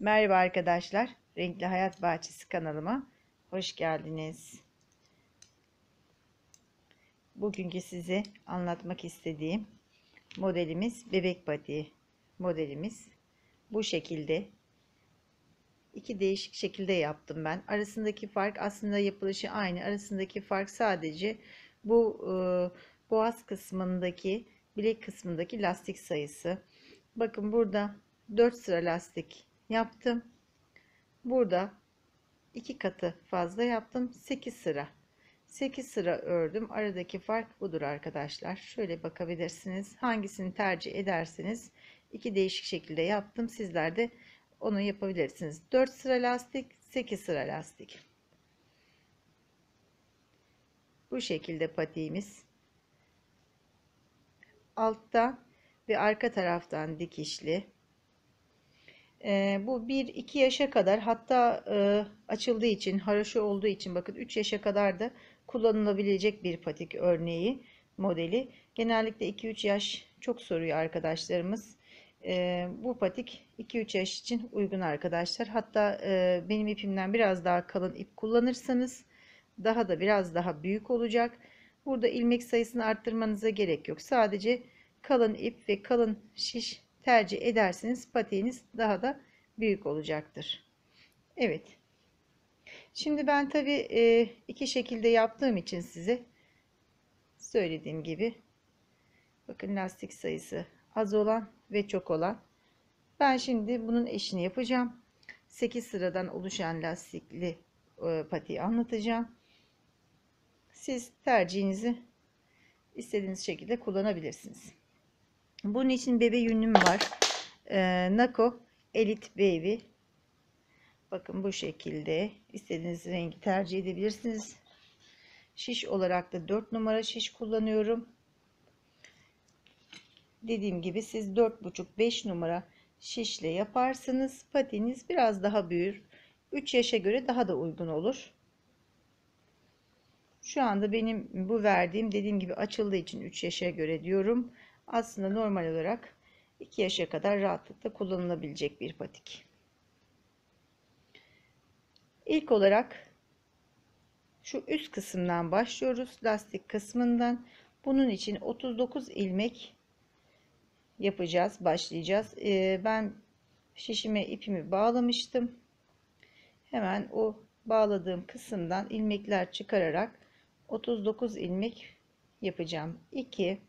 Merhaba arkadaşlar, Renkli Hayat Bahçesi kanalıma hoş geldiniz. Bugünkü size anlatmak istediğim modelimiz bebek patiği modelimiz. Bu şekilde iki değişik şekilde yaptım ben. Arasındaki fark aslında yapılışı aynı. Arasındaki fark sadece bu boğaz kısmındaki, bilek kısmındaki lastik sayısı. Bakın burada 4 sıra lastik yaptım. Burada 2 katı fazla yaptım. 8 sıra. 8 sıra ördüm. Aradaki fark budur arkadaşlar. Şöyle bakabilirsiniz. Hangisini tercih ederseniz iki değişik şekilde yaptım. Sizler de onu yapabilirsiniz. 4 sıra lastik, 8 sıra lastik. Bu şekilde patiğimiz. Altta ve arka taraftan dikişli. Bu 1-2 yaşa kadar, hatta açıldığı için, haraşo olduğu için bakın 3 yaşa kadar da kullanılabilecek bir patik örneği, modeli. Genellikle 2-3 yaş çok soruyor arkadaşlarımız. Bu patik 2-3 yaş için uygun arkadaşlar. Hatta benim ipimden biraz daha kalın ip kullanırsanız daha da biraz daha büyük olacak. Burada ilmek sayısını arttırmanıza gerek yok. Sadece kalın ip ve kalın şiş tercih ederseniz patiğiniz daha da büyük olacaktır. Evet. Şimdi ben tabii iki şekilde yaptığım için size söylediğim gibi, bakın lastik sayısı az olan ve çok olan. Ben şimdi bunun eşini yapacağım. 8 sıradan oluşan lastikli patiği anlatacağım. Siz tercihinizi istediğiniz şekilde kullanabilirsiniz. Bunun için bebe yünüm var. Nako Elite Baby. Bakın bu şekilde istediğiniz rengi tercih edebilirsiniz. Şiş olarak da 4 numara şiş kullanıyorum. Dediğim gibi siz 4,5-5 numara şişle yaparsanız patiğiniz biraz daha büyür. 3 yaşa göre daha da uygun olur. Şu anda benim bu verdiğim, dediğim gibi açıldığı için 3 yaşa göre diyorum. Aslında normal olarak 2 yaşa kadar rahatlıkla kullanılabilecek bir patik. İlk olarak şu üst kısımdan başlıyoruz. Lastik kısmından. Bunun için 39 ilmek yapacağız. Başlayacağız. Ben şişime ipimi bağlamıştım. Hemen o bağladığım kısımdan ilmekler çıkararak 39 ilmek yapacağım. 2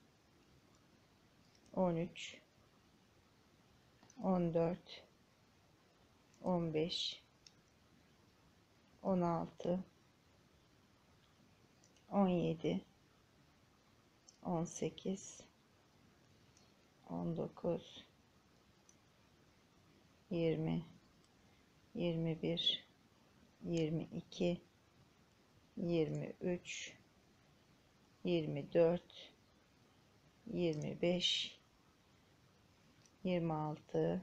13 14 15 16 17 18 19 20 21 22 23 24 25 26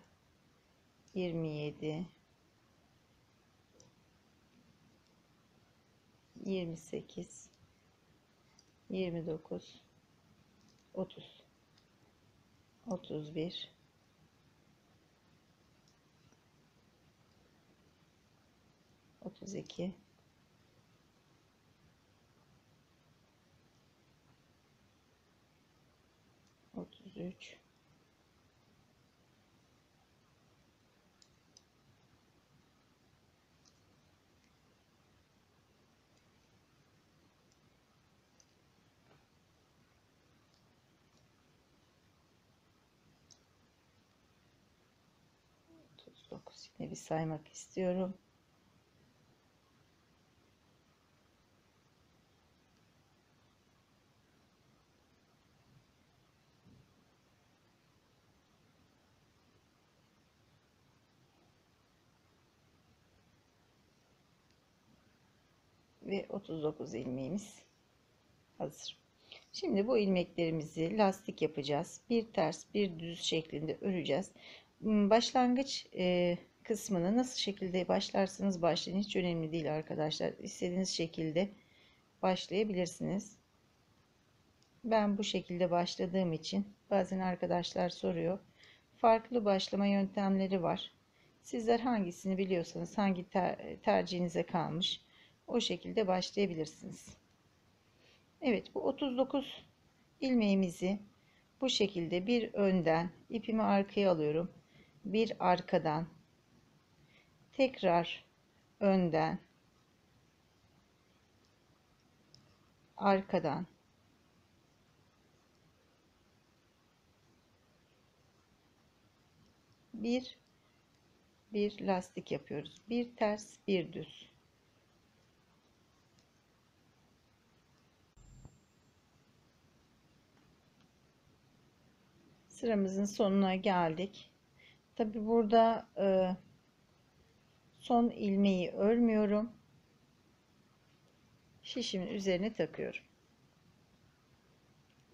27 28 29 30 31 32 33 39. Yine bir saymak istiyorum. 40 ve 39 ilmeğimiz hazır. Şimdi bu ilmeklerimizi lastik yapacağız. Bir ters bir düz şeklinde öreceğiz. Başlangıç kısmını nasıl şekilde başlarsanız başlayın, hiç önemli değil arkadaşlar. İstediğiniz şekilde başlayabilirsiniz. Ben bu şekilde başladığım için bazen arkadaşlar soruyor. Farklı başlama yöntemleri var. Sizler hangisini biliyorsanız, hangi tercihinize kalmış, o şekilde başlayabilirsiniz. Evet, bu 39 ilmeğimizi bu şekilde bir önden, ipimi arkaya alıyorum, bir arkadan, tekrar önden, arkadan, bir lastik yapıyoruz. Bir ters bir düz. Sıramızın sonuna geldik. Tabi burada son ilmeği örmüyorum. Şişimin üzerine takıyorum.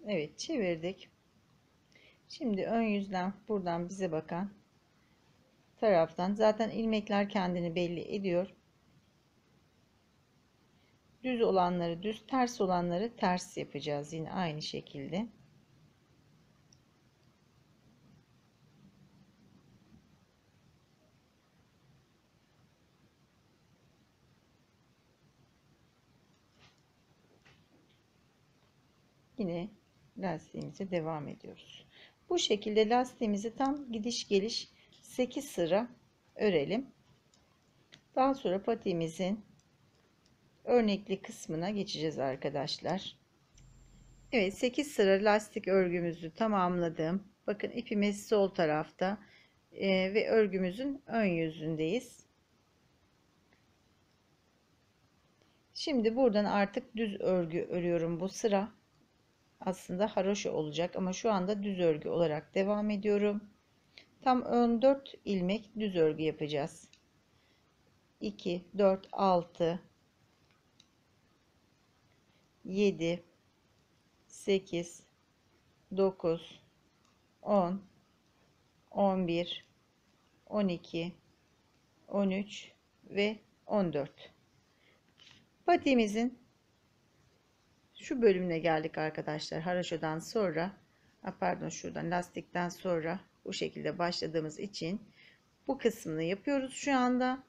Evet, çevirdik. Şimdi ön yüzden, buradan bize bakan taraftan zaten ilmekler kendini belli ediyor. Düz olanları düz, ters olanları ters yapacağız yine aynı şekilde. Yine lastiğimize devam ediyoruz. Bu şekilde lastiğimizi tam gidiş geliş 8 sıra örelim. Daha sonra patiğimizin örnekli kısmına geçeceğiz arkadaşlar. Evet, 8 sıra lastik örgümüzü tamamladım. Bakın ipimiz sol tarafta ve örgümüzün ön yüzündeyiz. Şimdi buradan artık düz örgü örüyorum. Bu sıra aslında haraşo olacak ama şu anda düz örgü olarak devam ediyorum. Tam ön 4 ilmek düz örgü yapacağız. 2, 4, 6, 7, 8, 9, 10, 11, 12, 13 ve 14. Patiğimizin şu bölümüne geldik arkadaşlar. Haraşodan sonra, pardon, şuradan lastikten sonra bu şekilde başladığımız için bu kısmını yapıyoruz. Şu anda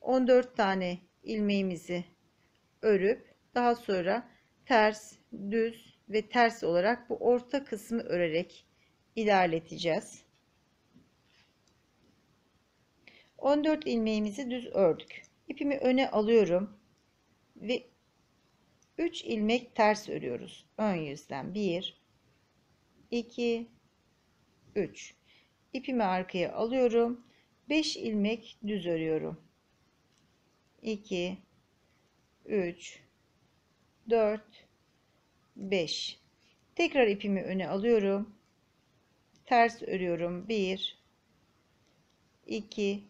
14 tane ilmeğimizi örüp daha sonra ters, düz ve ters olarak bu orta kısmı örerek ilerleteceğiz. 14 ilmeğimizi düz ördük. İpimi öne alıyorum ve 3 ilmek ters örüyoruz. Ön yüzden 1, 2, 3. İpimi arkaya alıyorum. 5 ilmek düz örüyorum. 2, 3, 4, 5. Tekrar ipimi öne alıyorum. Ters örüyorum. 1, 2,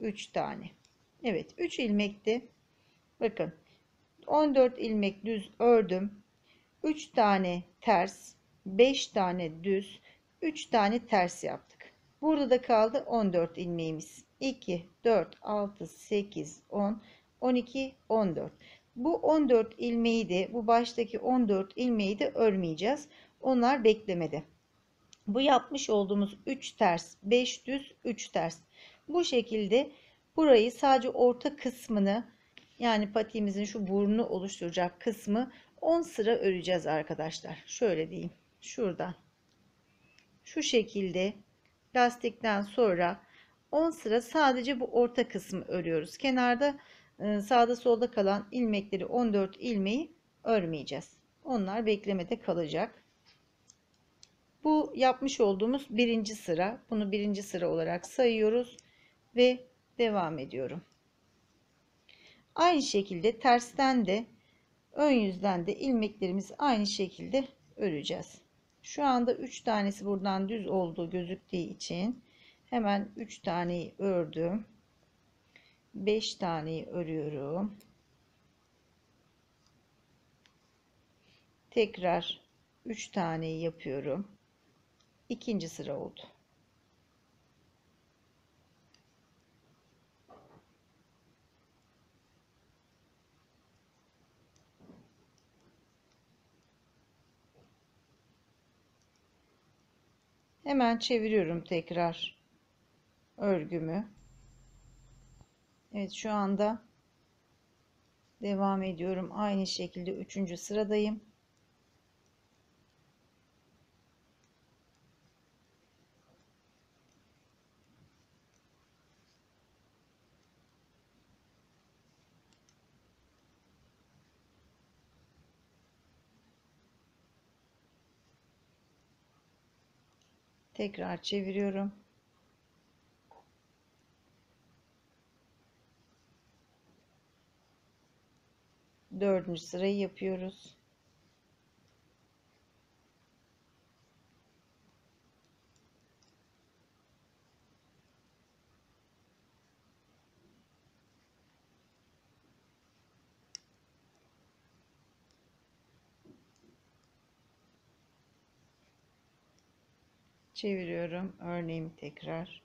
3 tane. Evet, 3 ilmekti. Bakın. 14 ilmek düz ördüm. 3 tane ters, 5 tane düz, 3 tane ters yaptık. Burada da kaldı 14 ilmeğimiz. 2, 4, 6, 8, 10, 12, 14. Bu 14 ilmeği de, bu baştaki 14 ilmeği de örmeyeceğiz. Onlar beklemede. Bu yapmış olduğumuz 3 ters, 5 düz, 3 ters. Bu şekilde burayı, sadece orta kısmını, yani patiğimizin şu burnu oluşturacak kısmı 10 sıra öreceğiz arkadaşlar. Şöyle diyeyim. Şuradan. Şu şekilde lastikten sonra 10 sıra sadece bu orta kısmı örüyoruz. Kenarda sağda solda kalan ilmekleri, 14 ilmeği örmeyeceğiz. Onlar beklemede kalacak. Bu yapmış olduğumuz birinci sıra. Bunu birinci sıra olarak sayıyoruz ve devam ediyorum. Aynı şekilde tersten de ön yüzden de ilmeklerimizi aynı şekilde öreceğiz. Şu anda 3 tanesi buradan düz olduğu gözüktüğü için hemen 3 taneyi ördüm. 5 taneyi örüyorum. Tekrar 3 taneyi yapıyorum. İkinci sıra oldu. Hemen çeviriyorum tekrar örgümü. Evet, şu anda devam ediyorum. Aynı şekilde 3. sıradayım. Tekrar çeviriyorum. Dördüncü sırayı yapıyoruz. Çeviriyorum örneğimi tekrar.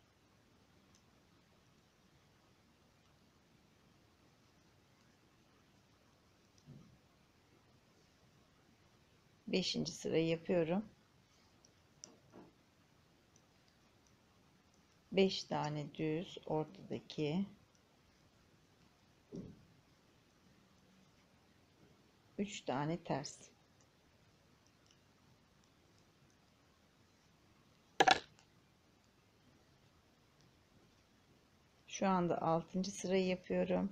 Beşinci sırayı yapıyorum. 5 tane düz ortadaki. 3 tane ters. Şu anda 6. sırayı yapıyorum.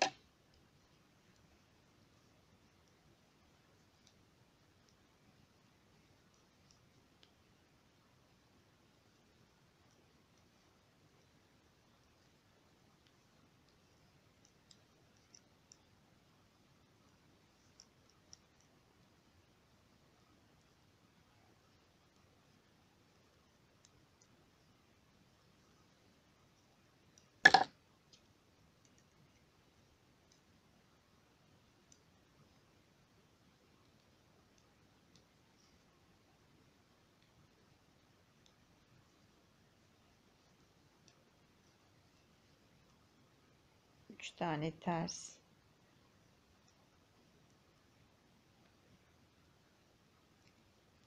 3 tane ters.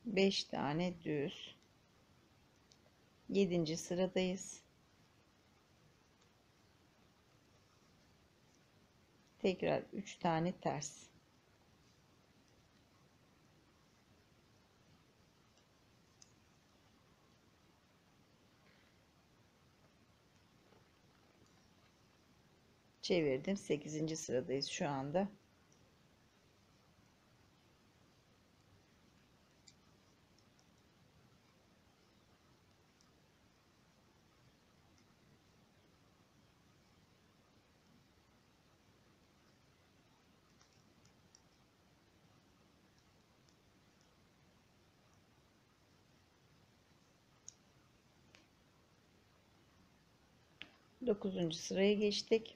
Beş tane düz. 7. sıradayız. Tekrar 3 tane ters. Çevirdim. 8. sıradayız şu anda. 9. sıraya geçtik.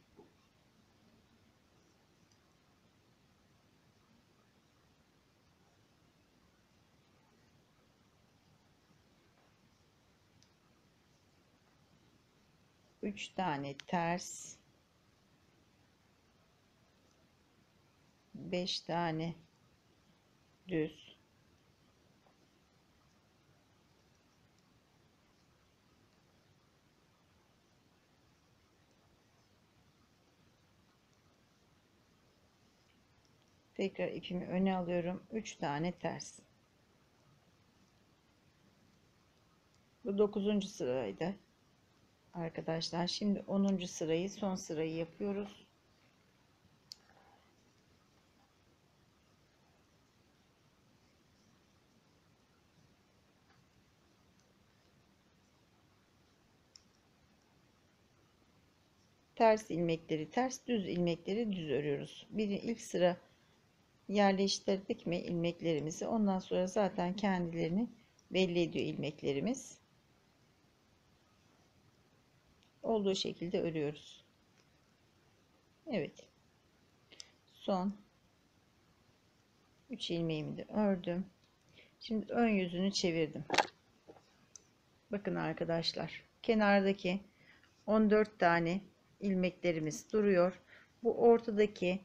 3 tane ters, 5 tane düz, 2 öne alıyorum, 3 tane ters. Bu 9. sıraydı. Arkadaşlar şimdi 10. sırayı, son sırayı yapıyoruz. Ters ilmekleri ters, düz ilmekleri düz örüyoruz. İlk sıra yerleştirdik mi ilmeklerimizi, ondan sonra zaten kendilerini belli ediyor ilmeklerimiz. Olduğu şekilde örüyoruz. Evet. Son 3 ilmeğimi de ördüm. Şimdi ön yüzünü çevirdim. Bakın arkadaşlar, kenardaki 14 tane ilmeklerimiz duruyor. Bu ortadaki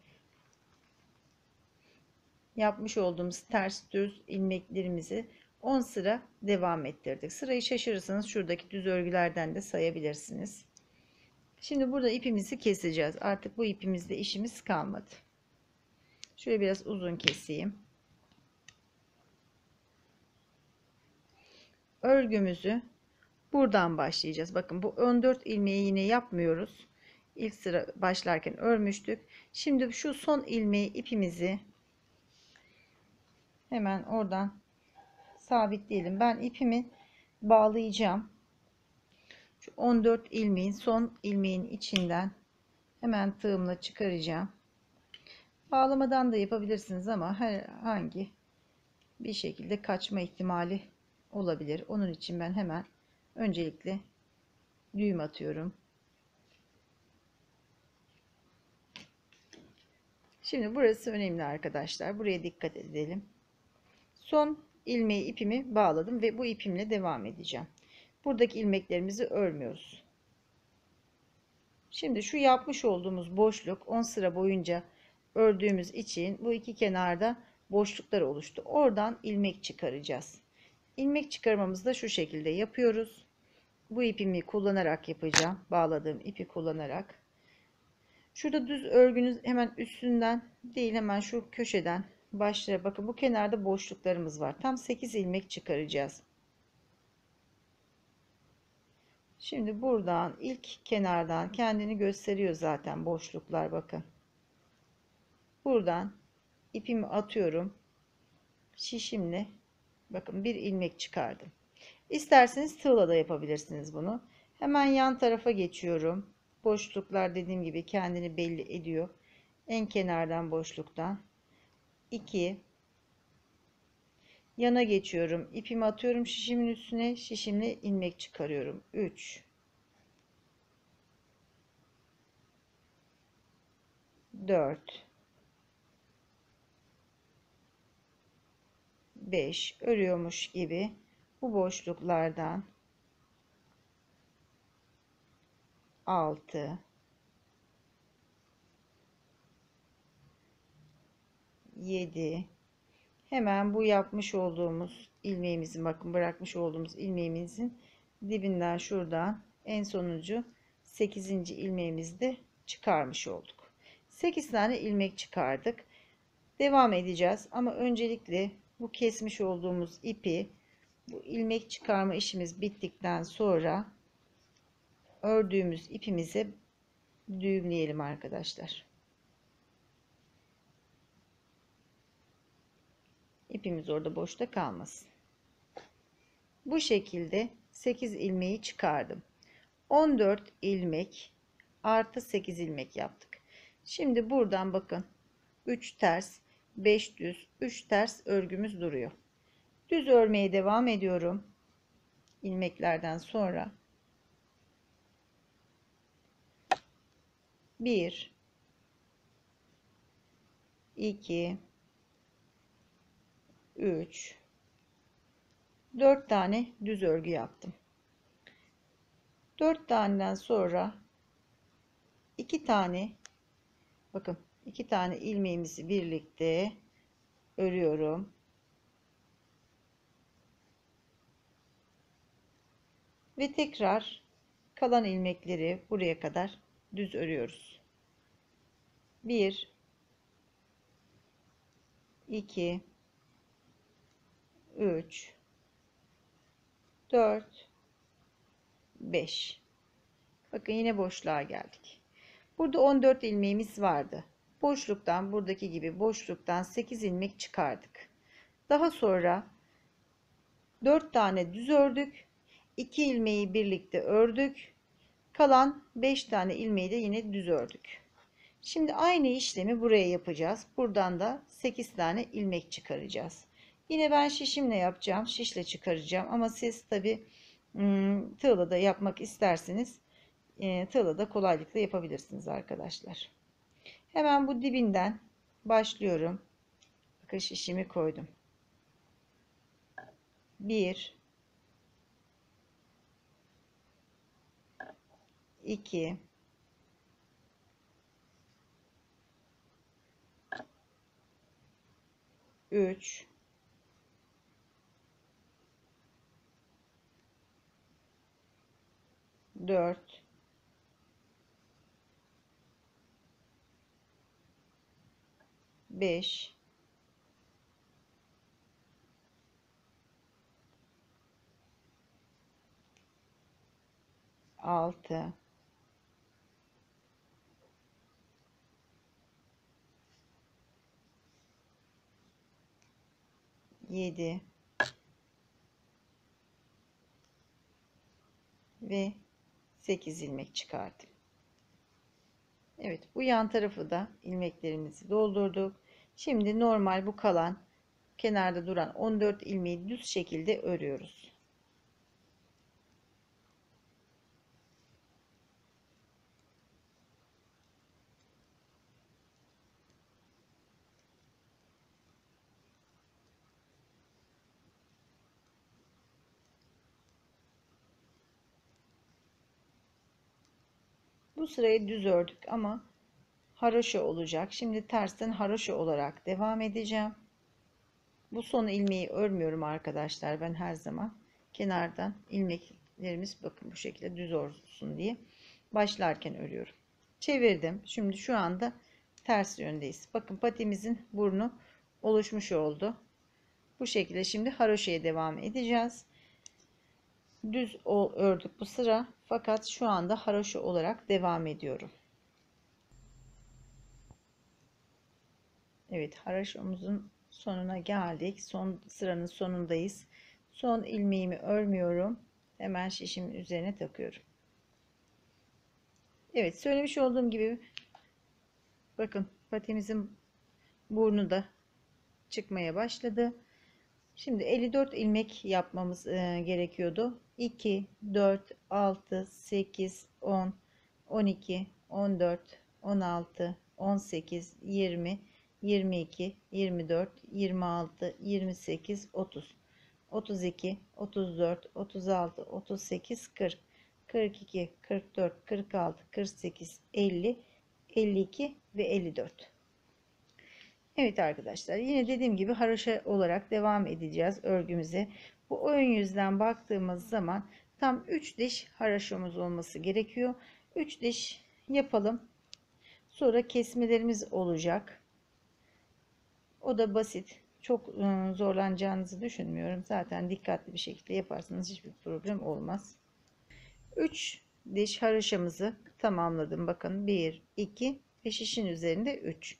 yapmış olduğumuz ters düz ilmeklerimizi 10 sıra devam ettirdik. Sırayı şaşırırsanız şuradaki düz örgülerden de sayabilirsiniz. Şimdi burada ipimizi keseceğiz. Artık bu ipimizde işimiz kalmadı. Şöyle biraz uzun keseyim. Örgümüzü buradan başlayacağız. Bakın bu 14 ilmeği yine yapmıyoruz. İlk sıra başlarken örmüştük. Şimdi şu son ilmeği, ipimizi hemen oradan sabitleyelim. Ben ipimi bağlayacağım. Şu 14 ilmeğin son ilmeğin içinden hemen tığımla çıkaracağım. Bağlamadan da yapabilirsiniz ama herhangi bir şekilde kaçma ihtimali olabilir. Onun için ben hemen öncelikle düğüm atıyorum. Şimdi burası önemli arkadaşlar. Buraya dikkat edelim. Son ilmeği, ipimi bağladım ve bu ipimle devam edeceğim. Buradaki ilmeklerimizi örmüyoruz. Şimdi şu yapmış olduğumuz boşluk 10 sıra boyunca ördüğümüz için bu iki kenarda boşluklar oluştu. Oradan ilmek çıkaracağız. İlmek çıkarmamızı da şu şekilde yapıyoruz. Bu ipimi kullanarak yapacağım. Bağladığım ipi kullanarak. Şurada düz örgünüz hemen üstünden değil, hemen şu köşeden başlayarak, bakın bu kenarda boşluklarımız var. Tam 8 ilmek çıkaracağız. Şimdi buradan ilk kenardan kendini gösteriyor zaten boşluklar, bakın. Buradan ipimi atıyorum. Şişimle bakın bir ilmek çıkardım. İsterseniz tığla da yapabilirsiniz bunu. Hemen yan tarafa geçiyorum. Boşluklar dediğim gibi kendini belli ediyor. En kenardan boşluktan 2 yana geçiyorum. İpimi atıyorum şişimin üstüne. Şişimle ilmek çıkarıyorum. 3 4 5 örüyormuş gibi bu boşluklardan 6 7 hemen bu yapmış olduğumuz ilmeğimizin, bakın bırakmış olduğumuz ilmeğimizin dibinden şuradan en sonuncu 8. ilmeğimizi de çıkarmış olduk. 8 tane ilmek çıkardık. Devam edeceğiz ama öncelikle bu kesmiş olduğumuz ipi, bu ilmek çıkarma işimiz bittikten sonra ördüğümüz ipimize düğümleyelim arkadaşlar. İpimiz orada boşta kalmasın. Bu şekilde 8 ilmeği çıkardım. 14 ilmek artı 8 ilmek yaptık. Şimdi buradan bakın 3 ters 5 düz 3 ters örgümüz duruyor. Düz örmeye devam ediyorum ilmeklerden sonra. 1 2 3 4 tane düz örgü yaptım. 4 taneden sonra 2 tane, bakın 2 tane ilmeğimizi birlikte örüyorum. Ve tekrar kalan ilmekleri buraya kadar düz örüyoruz. 1 2 3 4 5 bakın yine boşluğa geldik. Burada 14 ilmeğimiz vardı. Boşluktan, buradaki gibi boşluktan 8 ilmek çıkardık. Daha sonra 4 tane düz ördük. 2 ilmeği birlikte ördük. Kalan 5 tane ilmeği de yine düz ördük. Şimdi aynı işlemi buraya yapacağız. Buradan da 8 tane ilmek çıkaracağız. Yine ben şişimle yapacağım. Şişle çıkaracağım ama siz tabi tığla da yapmak isterseniz tığla da kolaylıkla yapabilirsiniz arkadaşlar. Hemen bu dibinden başlıyorum. Bakın şişimi koydum. 1 2 3 4 5 6 7 ve 8 ilmek çıkardım. Evet, bu yan tarafı da ilmeklerimizi doldurduk. Şimdi normal bu kalan kenarda duran 14 ilmeği düz şekilde örüyoruz. Bu sırayı düz ördük ama haraşo olacak. Şimdi tersten haraşo olarak devam edeceğim. Bu son ilmeği örmüyorum arkadaşlar. Ben her zaman kenardan ilmeklerimiz bakın bu şekilde düz olsun diye başlarken örüyorum. Çevirdim. Şimdi şu anda ters yöndeyiz. Bakın patimizin burnu oluşmuş oldu. Bu şekilde şimdi haraşoya devam edeceğiz. Düz ördük bu sıra. Fakat şu anda haraşo olarak devam ediyorum. Evet, haraşomuzun sonuna geldik. Son sıranın sonundayız. Son ilmeğimi örmüyorum. Hemen şişimin üzerine takıyorum. Evet, söylemiş olduğum gibi bakın patimizin burnu da çıkmaya başladı. Şimdi 54 ilmek yapmamız gerekiyordu. 2, 4, 6, 8, 10, 12, 14, 16, 18, 20, 22, 24, 26, 28, 30, 32, 34, 36, 38, 40, 42, 44, 46, 48, 50, 52 ve 54. Evet arkadaşlar, yine dediğim gibi haraşo olarak devam edeceğiz örgümüze. Bu ön yüzden baktığımız zaman tam 3 diş haraşomuz olması gerekiyor. 3 diş yapalım. Sonra kesmelerimiz olacak. O da basit. Çok zorlanacağınızı düşünmüyorum. Zaten dikkatli bir şekilde yaparsanız hiçbir problem olmaz. 3 diş haraşamızı tamamladım. Bakın 1, 2 ve şişin üzerinde 3.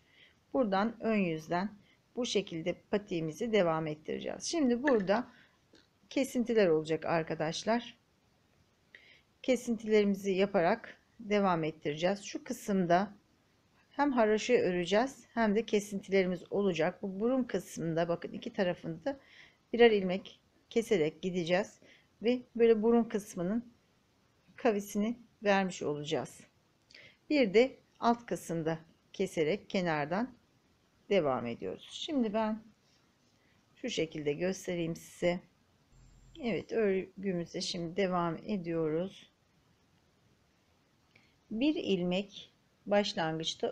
Buradan ön yüzden bu şekilde patiğimizi devam ettireceğiz. Şimdi burada kesintiler olacak arkadaşlar. Kesintilerimizi yaparak devam ettireceğiz. Şu kısımda hem haraşo öreceğiz hem de kesintilerimiz olacak. Bu burun kısmında bakın iki tarafında birer ilmek keserek gideceğiz ve böyle burun kısmının kavisini vermiş olacağız. Bir de alt kısımda keserek kenardan devam ediyoruz. Şimdi ben şu şekilde göstereyim size. Evet, örgümüze şimdi devam ediyoruz. Bir ilmek başlangıçta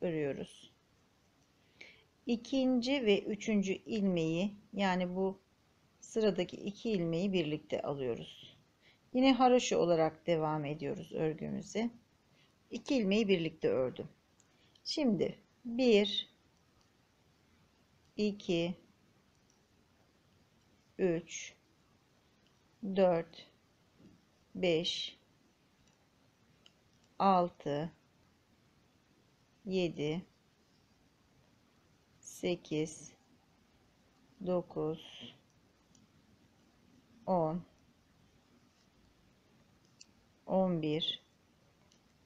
örüyoruz. İkinci ve üçüncü ilmeği, yani bu sıradaki iki ilmeği birlikte alıyoruz. Yine haraşo olarak devam ediyoruz örgümüze. İki ilmeği birlikte ördüm. Şimdi 1 2 3 4 5 6 7 8 9 10 11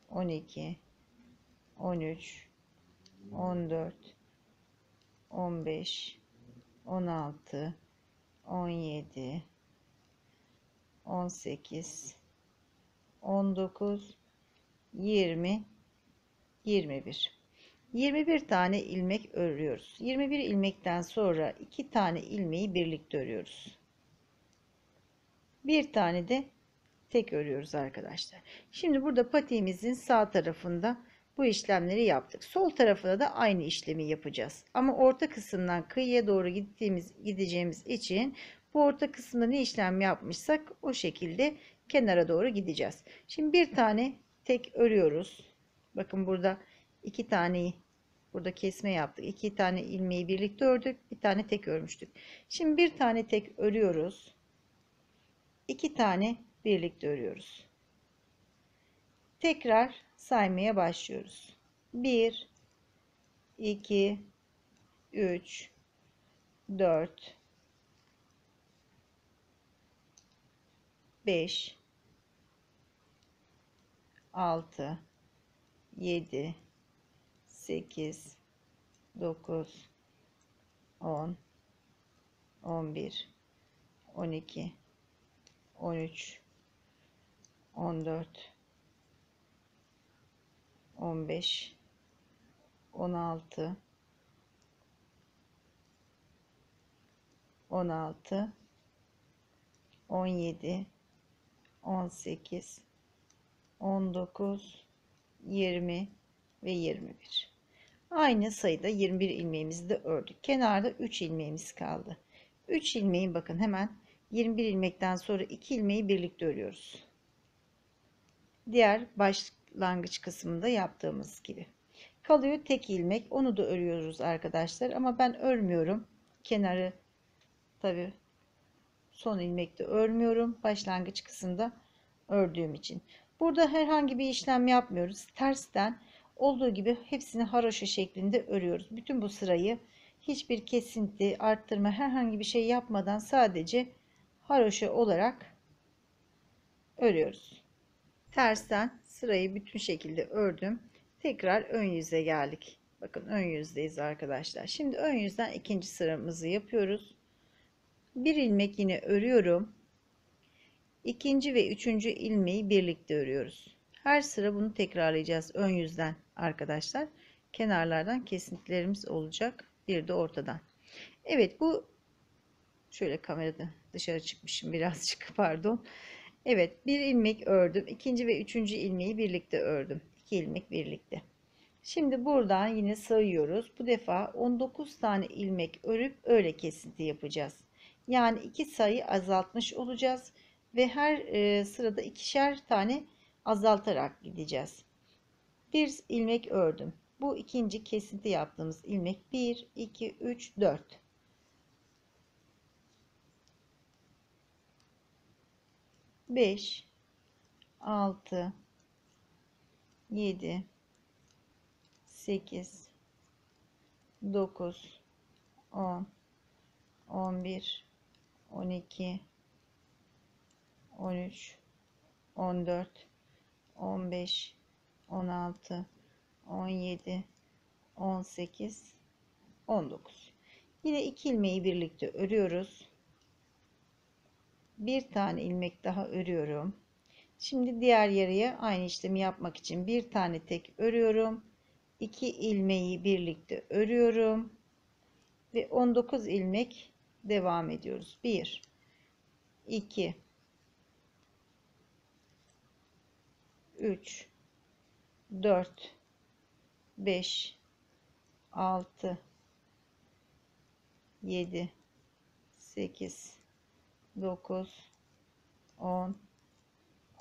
12 13 14 15 16 17 18 19 20 21 tane ilmek örüyoruz. 21 ilmekten sonra 2 tane ilmeği birlikte örüyoruz. bir tane de tek örüyoruz arkadaşlar. Şimdi burada patiğimizin sağ tarafında bu işlemleri yaptık. Sol tarafına da aynı işlemi yapacağız. Ama orta kısımdan kıyıya doğru gideceğimiz için bu orta kısımda ne işlem yapmışsak o şekilde kenara doğru gideceğiz. Şimdi bir tane tek örüyoruz. Bakın burada iki taneyi burada kesme yaptık. İki tane ilmeği birlikte ördük. Bir tane tek örmüştük. Şimdi bir tane tek örüyoruz. İki tane birlikte örüyoruz. Tekrar saymaya başlıyoruz. 1 2 3 4 5 6 7 8 9 10 11 12 13 14 15 16 16 17 18 19 20 ve 21. Aynı sayıda 21 ilmeğimizi de ördük. Kenarda 3 ilmeğimiz kaldı. 3 ilmeği bakın hemen 21 ilmekten sonra 2 ilmeği birlikte örüyoruz. Diğer başlangıç kısmında yaptığımız gibi. Kalıyor tek ilmek. Onu da örüyoruz arkadaşlar. Ama ben örmüyorum. Kenarı tabi son ilmekte örmüyorum. Başlangıç kısımda ördüğüm için. Burada herhangi bir işlem yapmıyoruz. Tersten olduğu gibi hepsini haraşo şeklinde örüyoruz. Bütün bu sırayı hiçbir kesinti, arttırma, herhangi bir şey yapmadan sadece haraşo olarak örüyoruz. Tersten sırayı bütün şekilde ördüm. Tekrar ön yüze geldik. Bakın ön yüzdeyiz arkadaşlar. Şimdi ön yüzden ikinci sıramızı yapıyoruz. Bir ilmek yine örüyorum. İkinci ve üçüncü ilmeği birlikte örüyoruz. Her sıra bunu tekrarlayacağız. Ön yüzden arkadaşlar. Kenarlardan kesintilerimiz olacak. Bir de ortadan. Evet, bu şöyle kamerada dışarı çıkmışım birazcık, pardon. Evet, bir ilmek ördüm. İkinci ve üçüncü ilmeği birlikte ördüm. İki ilmek birlikte. Şimdi buradan yine sayıyoruz. Bu defa 19 tane ilmek örüp öyle kesinti yapacağız. Yani iki sayı azaltmış olacağız. Ve her sırada ikişer tane azaltarak gideceğiz. Bir ilmek ördüm. Bu ikinci kesinti yaptığımız ilmek. 1, 2, 3, 4. Beş, altı, yedi, sekiz, dokuz, on, 11, 12, 13, 14, 15, 16, 17, 18, 19. Yine iki ilmeği birlikte örüyoruz. Bir tane ilmek daha örüyorum. Şimdi diğer yarıya aynı işlemi yapmak için bir tane tek örüyorum. 2 ilmeği birlikte örüyorum. Ve 19 ilmek devam ediyoruz. 1 2 3 4 5 6 7 8 9 10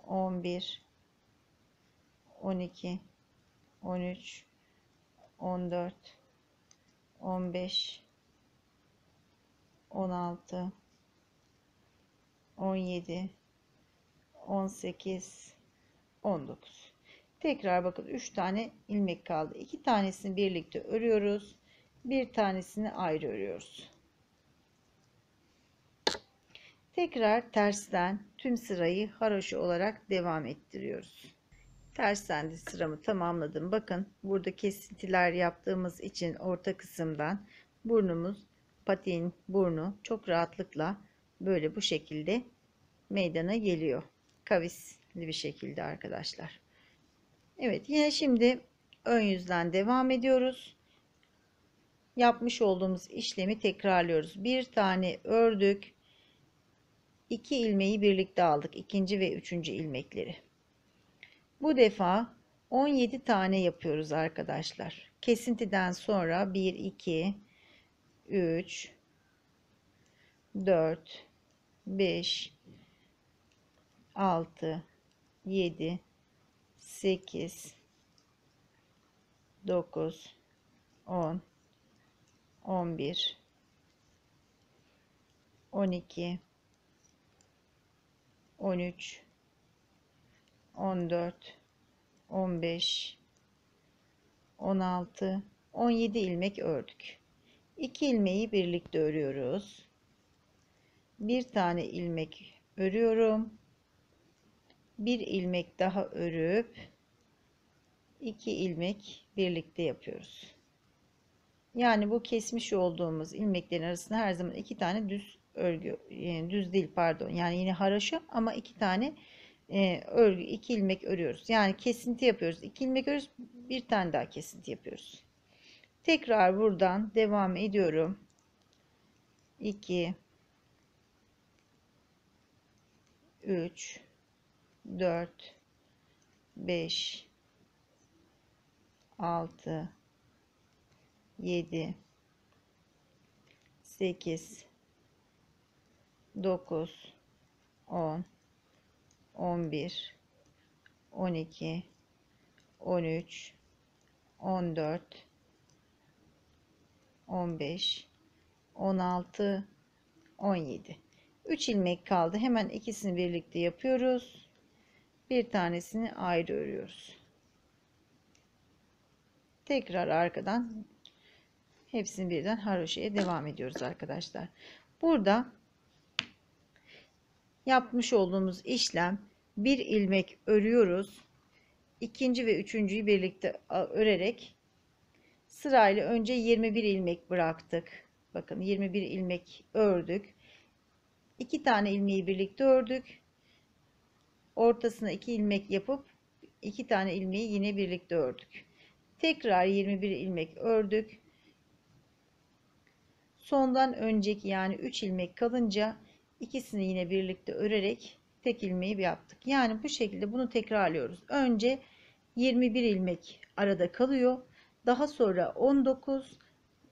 11 12 13 14 15 16 17 18 19. Tekrar bakın 3 tane ilmek kaldı. 2 tanesini birlikte örüyoruz. Bir tanesini ayrı örüyoruz. Tekrar tersten tüm sırayı haraşo olarak devam ettiriyoruz. Tersten de sıramı tamamladım. Bakın burada kesintiler yaptığımız için orta kısımdan burnumuz, patiğin burnu çok rahatlıkla böyle bu şekilde meydana geliyor. Kavisli bir şekilde arkadaşlar. Evet, yine şimdi ön yüzden devam ediyoruz. Yapmış olduğumuz işlemi tekrarlıyoruz. Bir tane ördük. 2 ilmeği birlikte aldık. İkinci ve üçüncü ilmekleri. Bu defa 17 tane yapıyoruz arkadaşlar. Kesintiden sonra 1, 2, 3, 4, 5, 6, 7, 8, 9, 10, 11, 12, 13, 14, 15, 16, 17 ilmek ördük. 2 ilmeği birlikte örüyoruz. Bir tane ilmek örüyorum. Bir ilmek daha örüp 2 ilmek birlikte yapıyoruz. Yani bu kesmiş olduğumuz ilmeklerin arasında her zaman 2 tane düz örgü, düz değil pardon. Yani yine haraşo ama 2 tane örgü, 2 ilmek örüyoruz. Yani kesinti yapıyoruz. 2 ilmek örüyoruz. Bir tane daha kesinti yapıyoruz. Tekrar buradan devam ediyorum. 2 3 4 5 6 7 8 9 10 11 12 13 14 15 16 17 3 ilmek kaldı. Hemen ikisini birlikte yapıyoruz. Bir tanesini ayrı örüyoruz. Tekrar arkadan hepsini birden haroşeye devam ediyoruz arkadaşlar. Burada yapmış olduğumuz işlem bir ilmek örüyoruz. İkinci ve üçüncüyü birlikte örerek sırayla önce 21 ilmek bıraktık. Bakın 21 ilmek ördük. 2 tane ilmeği birlikte ördük. Ortasına 2 ilmek yapıp 2 tane ilmeği yine birlikte ördük. Tekrar 21 ilmek ördük. Sondan önceki yani 3 ilmek kalınca ikisini yine birlikte örerek tek ilmeği yaptık. Yani bu şekilde bunu tekrarlıyoruz. Önce 21 ilmek arada kalıyor. Daha sonra 19,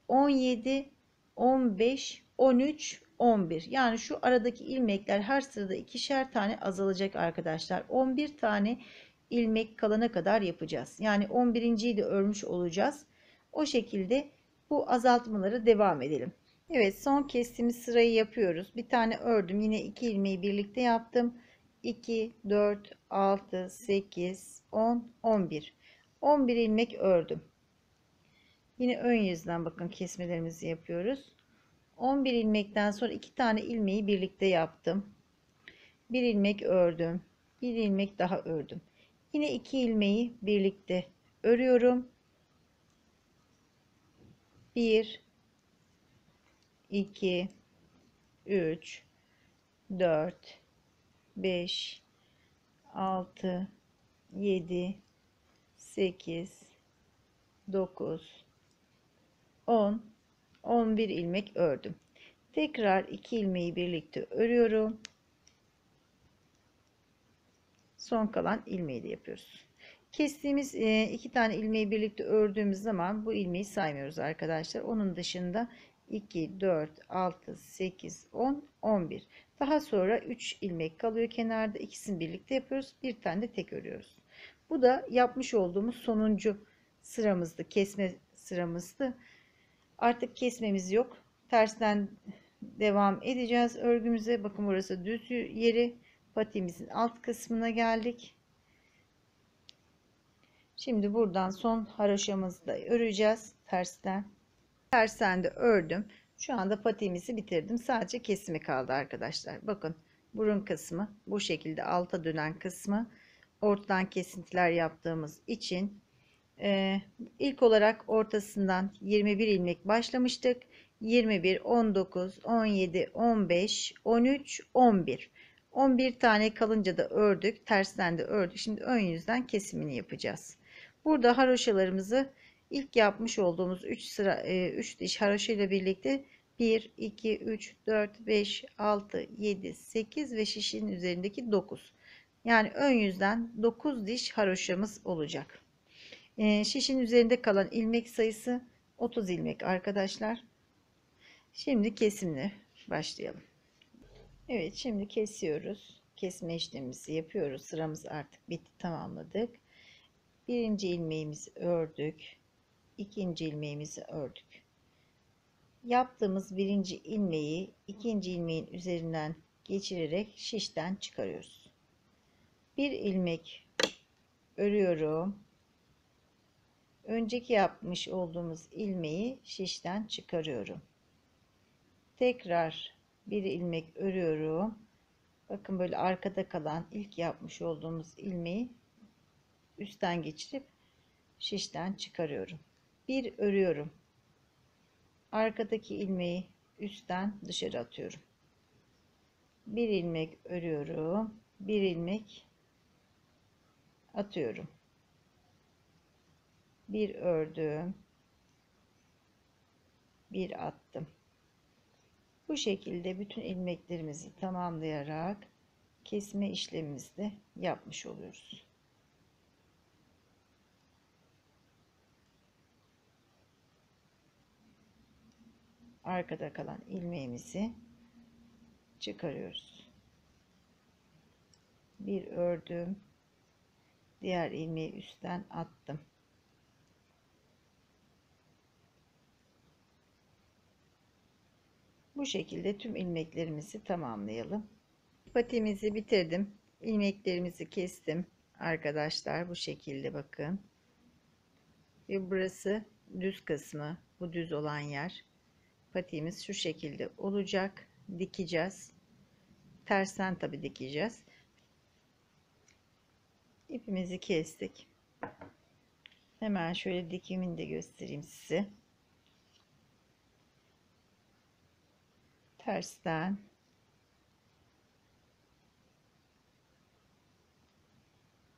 17, 15, 13, 11. Yani şu aradaki ilmekler her sırada 2'şer tane azalacak arkadaşlar. 11 tane ilmek kalana kadar yapacağız. Yani 11.'yi de örmüş olacağız. O şekilde bu azaltmalara devam edelim. Evet, son kestiğimiz sırayı yapıyoruz. Bir tane ördüm. Yine 2 ilmeği birlikte yaptım. 2, 4, 6, 8, 10, 11. 11 ilmek ördüm. Yine ön yüzden bakın kesmelerimizi yapıyoruz. 11 ilmekten sonra 2 tane ilmeği birlikte yaptım. 1 ilmek ördüm. 1 ilmek daha ördüm. Yine 2 ilmeği birlikte örüyorum. 1 2 3 4 5 6 7 8 9 10 11 ilmek ördüm. Tekrar 2 ilmeği birlikte örüyorum. Son kalan ilmeği de yapıyoruz. Kestiğimiz 2 tane ilmeği birlikte ördüğümüz zaman bu ilmeği saymıyoruz arkadaşlar. Onun dışında 2 4 6 8 10 11. Daha sonra 3 ilmek kalıyor kenarda. İkisini birlikte yapıyoruz. Bir tane de tek örüyoruz. Bu da yapmış olduğumuz sonuncu sıramızdı. Kesme sıramızdı. Artık kesmemiz yok. Tersten devam edeceğiz örgümüze. Bakın burası düz yeri. Patimizin alt kısmına geldik. Şimdi buradan son haroşamızı da öreceğiz. Tersten de ördüm. Şu anda patimizi bitirdim. Sadece kesimi kaldı arkadaşlar. Bakın burun kısmı bu şekilde alta dönen kısmı. Ortadan kesintiler yaptığımız için ilk olarak ortasından 21 ilmek başlamıştık. 21, 19, 17, 15, 13, 11. 11 tane kalınca da ördük. Tersten de ördük. Şimdi ön yüzden kesimini yapacağız. Burada haroşalarımızı ilk yapmış olduğumuz 3 diş haroşa ile birlikte 1, 2, 3, 4, 5, 6, 7, 8 ve şişin üzerindeki 9. Yani ön yüzden 9 diş haroşamız olacak. Şişin üzerinde kalan ilmek sayısı 30 ilmek arkadaşlar. Şimdi kesimle başlayalım. Evet, şimdi kesiyoruz. Kesme işlemimizi yapıyoruz. Sıramız artık bitti, tamamladık. Birinci ilmeğimizi ördük. İkinci ilmeğimizi ördük. Yaptığımız birinci ilmeği ikinci ilmeğin üzerinden geçirerek şişten çıkarıyoruz. Bir ilmek örüyorum. Önceki yapmış olduğumuz ilmeği şişten çıkarıyorum. Tekrar bir ilmek örüyorum. Bakın böyle arkada kalan ilk yapmış olduğumuz ilmeği üstten geçirip şişten çıkarıyorum. Bir örüyorum. Arkadaki ilmeği üstten dışarı atıyorum. Bir ilmek örüyorum. Bir ilmek atıyorum. Bir ördüm. Bir attım. Bu şekilde bütün ilmeklerimizi tamamlayarak kesme işlemimizi de yapmış oluyoruz. Arkada kalan ilmeğimizi çıkarıyoruz. Bir ördüm. Diğer ilmeği üstten attım. Bu şekilde tüm ilmeklerimizi tamamlayalım. Patiğimizi bitirdim. İlmeklerimizi kestim arkadaşlar. Bu şekilde bakın. Ve burası düz kısmı. Bu düz olan yer. Patiğimiz şu şekilde olacak. Dikeceğiz. Tersten tabi dikeceğiz. İpimizi kestik. Hemen şöyle dikimini de göstereyim size. Tersten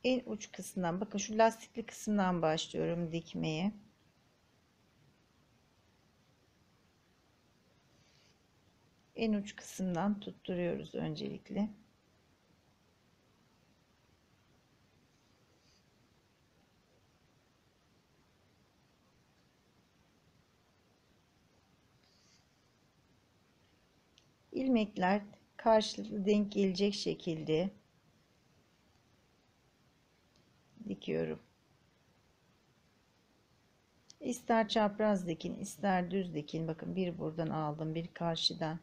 en uç kısımdan, bakın şu lastikli kısımdan başlıyorum dikmeye. En uç kısımdan tutturuyoruz öncelikle. İlmekler karşılıklı denk gelecek şekilde dikiyorum. İster çapraz dikin, ister düz dikin. Bakın bir buradan aldım, bir karşıdan.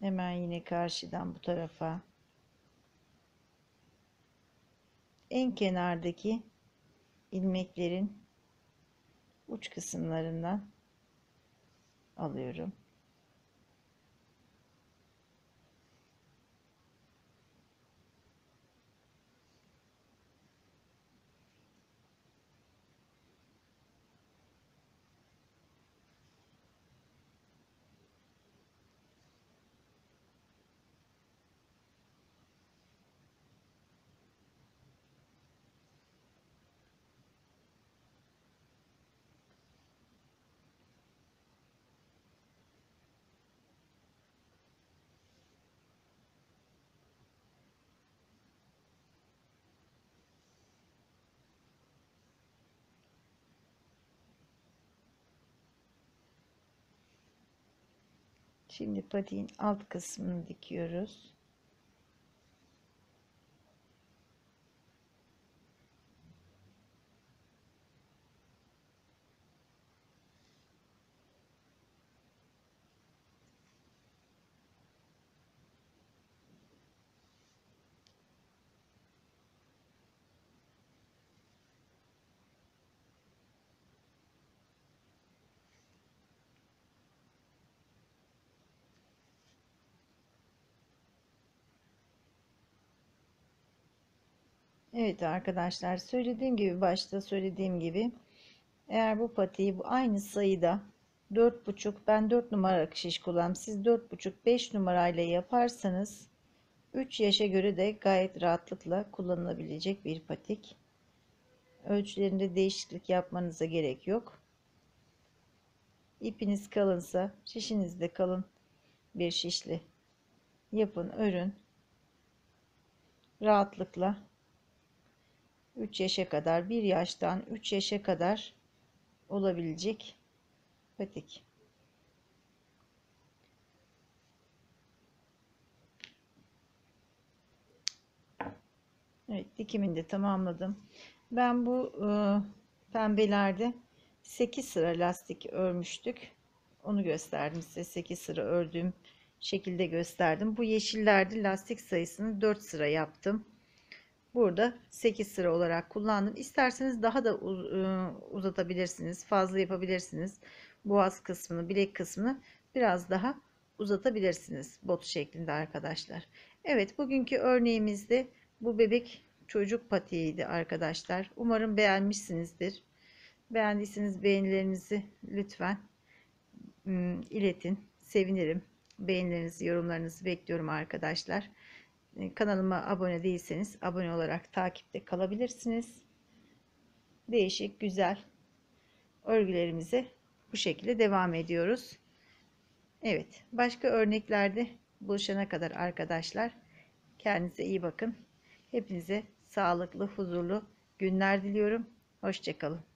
Hemen yine karşıdan bu tarafa. En kenardaki ilmeklerin uç kısımlarından alıyorum. Şimdi patiğin alt kısmını dikiyoruz. Evet arkadaşlar, başta söylediğim gibi eğer bu patiği aynı sayıda 4,5, ben 4 numara şiş kullandım, siz 4,5 5 numarayla yaparsanız 3 yaşa göre de gayet rahatlıkla kullanılabilecek bir patik. Ölçülerinde değişiklik yapmanıza gerek yok. İpiniz kalınsa şişiniz de kalın bir şişli yapın, örün. Rahatlıkla 3 yaşa kadar, 1 yaştan 3 yaşa kadar olabilecek patik. Evet, dikimini de tamamladım. Ben bu pembelerde 8 sıra lastik örmüştük. Onu gösterdim size. 8 sıra ördüğüm şekilde gösterdim. Bu yeşillerde lastik sayısını 4 sıra yaptım. Burada 8 sıra olarak kullandım. İsterseniz daha da uzatabilirsiniz. Fazla yapabilirsiniz. Boğaz kısmını, bilek kısmını biraz daha uzatabilirsiniz. Bot şeklinde arkadaşlar. Evet, bugünkü örneğimizde bu bebek çocuk patiğiydi arkadaşlar. Umarım beğenmişsinizdir. Beğendiyseniz beğenilerinizi lütfen iletin. Sevinirim. Beğenilerinizi, yorumlarınızı bekliyorum arkadaşlar. Kanalıma abone değilseniz abone olarak takipte kalabilirsiniz. Değişik, güzel örgülerimize bu şekilde devam ediyoruz. Evet, başka örneklerde buluşana kadar arkadaşlar kendinize iyi bakın. Hepinize sağlıklı, huzurlu günler diliyorum. Hoşça kalın.